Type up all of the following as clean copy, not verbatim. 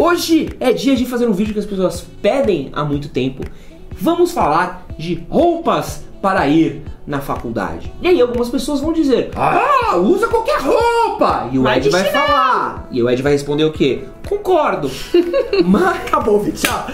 Hoje é dia de fazer um vídeo que as pessoas pedem há muito tempo. Vamos falar de roupas para ir na faculdade. E aí algumas pessoas vão dizer: ah, usa qualquer roupa! E o Ed vai falar. E o Ed vai responder o quê? Concordo. Mas acabou o vídeo. Tchau.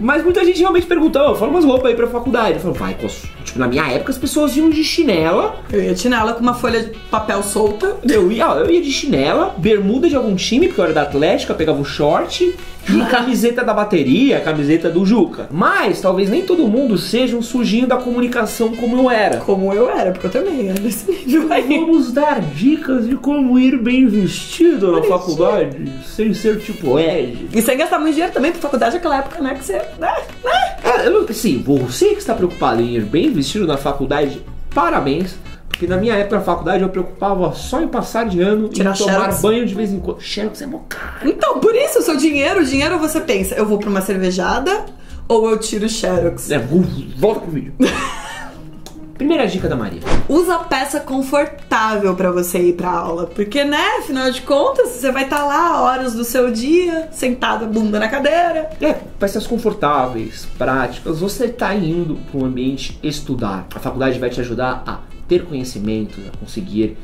Mas muita gente realmente perguntou: fala umas roupas aí pra faculdade. Eu falo, vai, tipo, na minha época as pessoas iam de chinela. Eu ia de chinela com uma folha de papel solta. Eu ia de chinela, bermuda de algum time, porque eu era da Atlética, pegava o short e camiseta da bateria, camiseta do Juca. Mas talvez nem todo mundo seja um sujinho da comunicação como eu era. Como eu era, porque eu também era desse nível. Vamos dar dicas de como ir bem vestido na faculdade. Sem ser tipo Ed. E sem gastar muito dinheiro também, porque faculdade é aquela época, né? Que você. Sim, você que está preocupado em ir bem vestido na faculdade, parabéns. Porque na minha época na faculdade eu preocupava só em passar de ano e tomar xerox. Banho de vez em quando. Xerox é mó caro. Então, por isso, o seu dinheiro, você pensa, eu vou pra uma cervejada ou eu tiro xerox? É, volta pro vídeo. Primeira dica da Maria. Usa peça confortável pra você ir pra aula. Porque, né, afinal de contas, você vai estar lá horas do seu dia, sentada, bunda na cadeira. É, peças confortáveis, práticas. Você tá indo pra um ambiente estudar. A faculdade vai te ajudar a ter conhecimento, a conseguir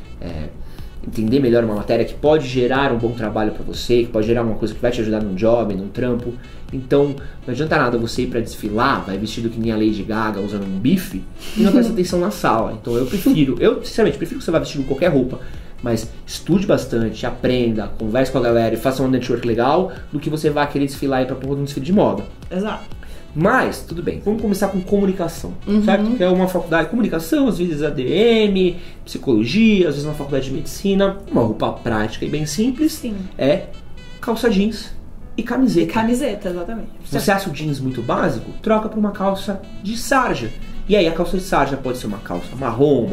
entender melhor uma matéria que pode gerar um bom trabalho pra você, que pode gerar uma coisa que vai te ajudar num job, num trampo. Então, não adianta nada você ir pra desfilar, vai vestido que nem a Lady Gaga, usando um bife, e não presta atenção na sala. Então eu sinceramente prefiro que você vá vestido com qualquer roupa, mas estude bastante, aprenda, converse com a galera e faça um network legal, do que você vá querer desfilar e ir pra porra de um desfile de moda. Exato. Mas, tudo bem, vamos começar com comunicação, certo? Que é uma faculdade de comunicação, às vezes ADM, psicologia, às vezes uma faculdade de medicina. Uma roupa prática e bem simples. Sim. É calça jeans e camiseta. E camiseta, exatamente. Você acha o jeans muito básico? Troca por uma calça de sarja. E aí a calça de sarja pode ser uma calça marrom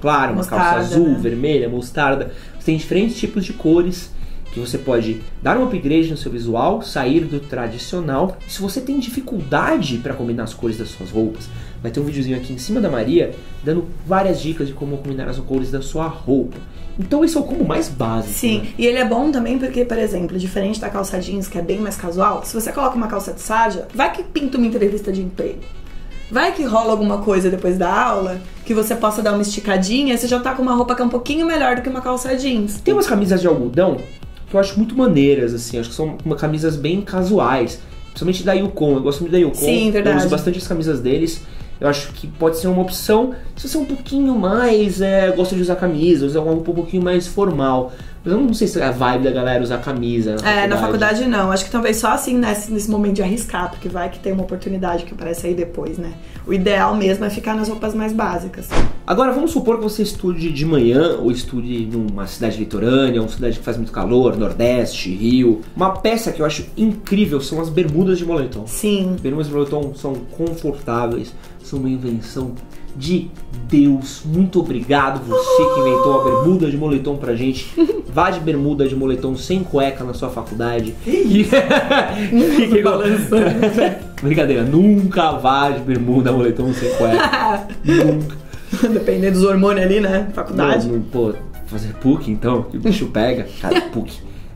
clara, mostarda, uma calça azul, né? Vermelha, mostarda. Você tem diferentes tipos de cores que você pode dar um upgrade no seu visual, sair do tradicional. Se você tem dificuldade para combinar as cores das suas roupas, vai ter um videozinho aqui em cima da Maria dando várias dicas de como combinar as cores da sua roupa. Então esse é o combo mais básico. Sim, né? E ele é bom também porque, por exemplo, diferente da calça jeans, que é bem mais casual, se você coloca uma calça de sarja, vai que pinta uma entrevista de emprego. Vai que rola alguma coisa depois da aula, que você possa dar uma esticadinha, você já tá com uma roupa que é um pouquinho melhor do que uma calça jeans. Tem umas camisas de algodão que eu acho muito maneiras, assim, acho que são camisas bem casuais, principalmente da Yukon. Eu gosto muito da Yukon. Sim, verdade. Eu uso bastante as camisas deles. Eu acho que pode ser uma opção, se você é um pouquinho mais, gosta de usar camisa, usar uma roupa um pouquinho mais formal. Mas eu não sei se é a vibe da galera usar camisa na faculdade. É, na faculdade não. Acho que talvez só assim, nesse momento de arriscar, porque vai que tem uma oportunidade que aparece aí depois, né? O ideal mesmo é ficar nas roupas mais básicas. Agora, vamos supor que você estude de manhã, ou estude numa cidade litorânea, uma cidade que faz muito calor, Nordeste, Rio. Uma peça que eu acho incrível são as bermudas de moletom. Sim. As bermudas de moletom são confortáveis, são uma invenção de Deus. Muito obrigado você que inventou a bermuda de moletom pra gente. Vá de bermuda de moletom sem cueca na sua faculdade. Fique balançando. Brincadeira, nunca vá de bermuda moletom sem cueca. Nunca. Dependendo dos hormônios ali, né? Faculdade. Não, pô, fazer PUC então, que o bicho pega. Cara, PUC.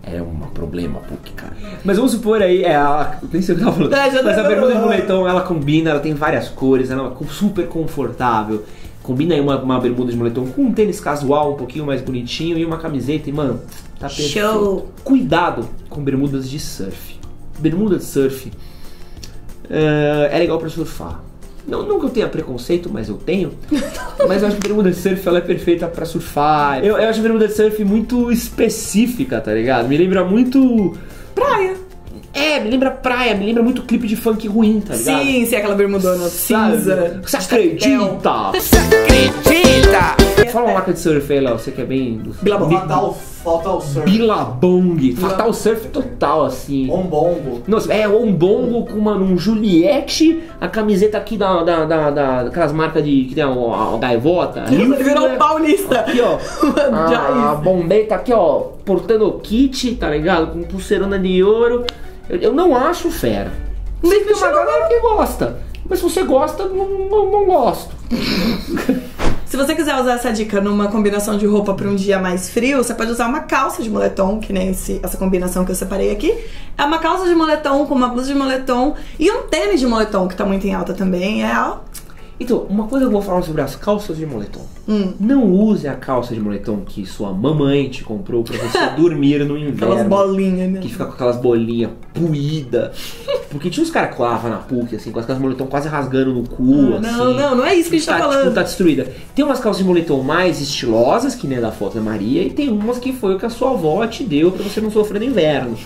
É um problema, PUC, cara. Mas vamos supor aí, eu nem sei o que eu tava falando. Mas a bermuda de moletom, ela combina, ela tem várias cores, ela é super confortável. Combina aí uma bermuda de moletom com um tênis casual um pouquinho mais bonitinho e uma camiseta e, mano, tá perfeito. Show! Cuidado com bermudas de surf. Bermuda de surf é legal pra surfar. Não que eu tenha preconceito, mas eu tenho. Mas eu acho que a bermuda de surf ela é perfeita pra surfar. Eu acho a bermuda de surf muito específica, tá ligado? Me lembra muito praia. É, me lembra praia, me lembra muito clipe de funk ruim, tá ligado? Sim, sim, aquela bermudona cinza. Você acredita? Você acredita? Fala uma marca de surf aí, Léo, você que é bem... Bilabong. Fatal Surf. Bilabong. Fatal Surf total, assim. Ombongo. Nossa, é ombongo com um Juliette, a camiseta aqui daquelas marcas de... que tem a gaivota. Virou um paulista. Aqui, ó. A bombeta aqui, ó, portando o kit, tá ligado? Com pulseirona de ouro. Eu não acho fera. Tem uma galera que gosta. Mas se você gosta, não gosto. Se você quiser usar essa dica numa combinação de roupa para um dia mais frio, você pode usar uma calça de moletom, que nem essa combinação que eu separei aqui. É uma calça de moletom com uma blusa de moletom e um tênis de moletom, que tá muito em alta também, é ó. Então, uma coisa eu vou falar sobre as calças de moletom. Não use a calça de moletom que sua mamãe te comprou pra você dormir no inverno. Aquelas bolinhas, né? Que fica com aquelas bolinhas puídas. Porque tinha uns caras que colavam na PUC, assim, com aquelas moletom quase rasgando no cu, assim. Não é isso que a gente tá falando. Tipo, tá destruída. Tem umas calças de moletom mais estilosas, que nem da foto da Maria, e tem umas que foi o que a sua avó te deu pra você não sofrer no inverno.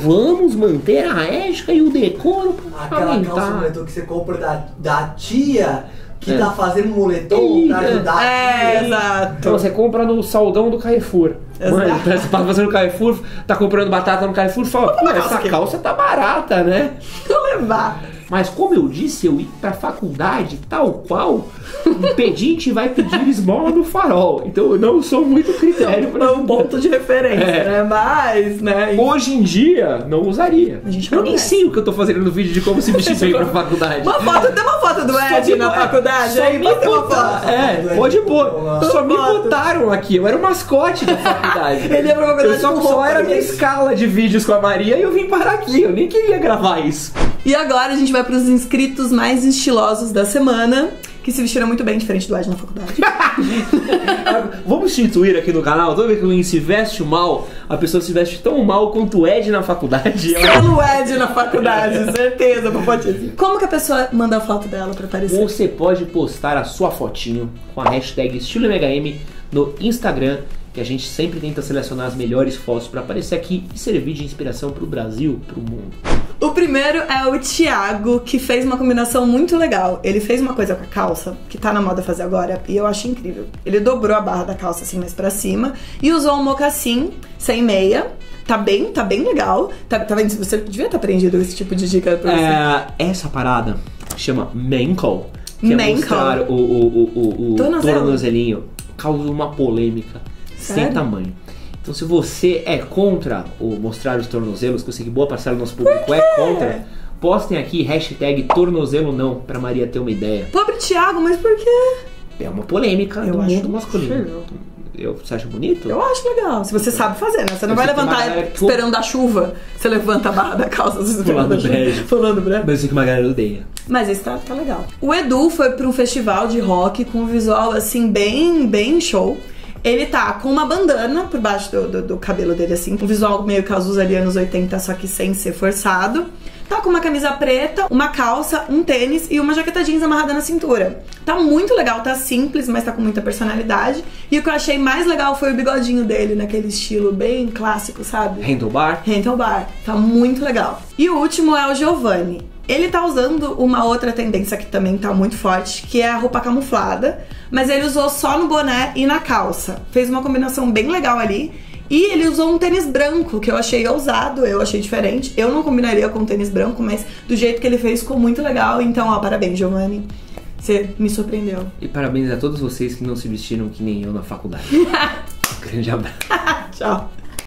Vamos manter a ética e o decoro pra aquela aumentar. Calça de moletom que você compra da tia que tá fazendo moletom pra ajudar. Exato. Então, você compra no saldão do Carrefour. Mano, você tá fazendo Carrefour, tá comprando batata no Carrefour e fala, pô, essa calça tá barata, né? Vou levar. Mas como eu disse, eu ir pra faculdade tal qual um pedinte vai pedir esmola no farol. Então eu não sou muito critério pra... É um ponto de referência, né? Mas, né? Hoje em dia, não usaria. Eu nem sei o que eu tô fazendo no vídeo de como se vestir bem pra faculdade. Tem uma foto do Ed na faculdade? Só aí, me botaram. Pode pôr. Só me botaram aqui. Eu era o mascote da faculdade. Ele era uma faculdade. Só era a minha escala de vídeos com a Maria e eu vim parar aqui. Eu nem queria gravar isso. E agora a gente vai para os inscritos mais estilosos da semana, que se vestiram muito bem, diferente do Ed na faculdade. Vamos instituir aqui no canal, toda vez que alguém se veste mal, a pessoa se veste tão mal quanto o Ed na faculdade. Como o Ed na faculdade, certeza, não pode dizer. Como que a pessoa manda a foto dela para aparecer? Você pode postar a sua fotinho com a hashtag EstiloMHM no Instagram, que a gente sempre tenta selecionar as melhores fotos para aparecer aqui e servir de inspiração pro Brasil, pro mundo. O primeiro é o Thiago, que fez uma combinação muito legal. Ele fez uma coisa com a calça, que tá na moda fazer agora, e eu acho incrível. Ele dobrou a barra da calça assim mais pra cima e usou um mocassim sem meia. Tá bem legal. Tá vendo? Você devia ter aprendido esse tipo de dica pra você. Essa parada chama Mankle, que é mostrar o tornozelinho. Causa uma polêmica sem tamanho. Então, se você é contra o mostrar os tornozelos, que eu sei que boa parcela do nosso público é contra, postem aqui hashtag tornozelo não, pra Maria ter uma ideia. Pobre Thiago, mas por quê? É uma polêmica do mundo masculino. Você acha bonito? Eu acho legal. Se você sabe fazer, né? Você não vai levantar esperando a chuva. Você levanta a barra da calça. Falando breve. Mas eu sei que uma galera odeia. Mas esse tá legal. O Edu foi pra um festival de rock com um visual, assim, bem show. Ele tá com uma bandana por baixo do cabelo dele, assim. Um visual meio Cazuza ali, anos 80, só que sem ser forçado. Tá com uma camisa preta, uma calça, um tênis e uma jaqueta jeans amarrada na cintura. Tá muito legal, tá simples, mas tá com muita personalidade. E o que eu achei mais legal foi o bigodinho dele, naquele estilo bem clássico, sabe? Handlebar. Handlebar. Tá muito legal. E o último é o Giovanni. Ele tá usando uma outra tendência que também tá muito forte, que é a roupa camuflada, mas ele usou só no boné e na calça. Fez uma combinação bem legal ali. E ele usou um tênis branco, que eu achei ousado, eu achei diferente. Eu não combinaria com um tênis branco, mas do jeito que ele fez ficou muito legal. Então, ó, parabéns, Giovanni. Você me surpreendeu. E parabéns a todos vocês que não se vestiram que nem eu na faculdade. Um grande abraço. Tchau.